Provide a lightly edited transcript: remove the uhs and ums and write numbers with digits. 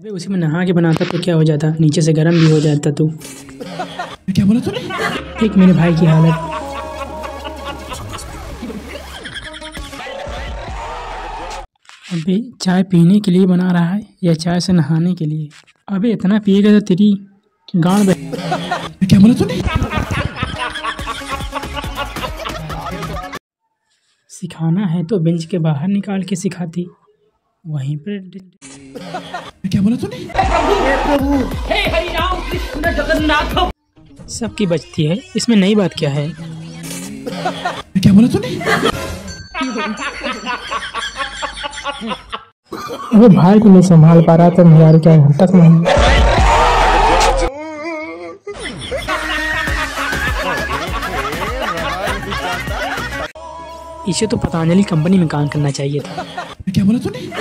अबे उसी में नहा के बनाता तो क्या हो जाता, नीचे से गर्म भी हो जाता। तू क्या बोला तूने? देख मेरे भाई की हालत। अबे चाय पीने के लिए बना रहा है या चाय से नहाने के लिए? अबे इतना पिएगा तो तेरी गांड। क्या बोला तूने? सिखाना है तो बेंच के बाहर निकाल के सिखाती, वहीं पर। क्या बोला तूने? हे प्रभु, हे हरि राम कृष्ण जगन्नाथ। सबकी बचती है, इसमें नई बात क्या है? क्या बोला तूने? अरे भाई को नहीं संभाल पा रहा था, मुझे क्या घंटा संभाल। इसे तो पतंजलि कंपनी में काम करना चाहिए था। क्या बोला तूने?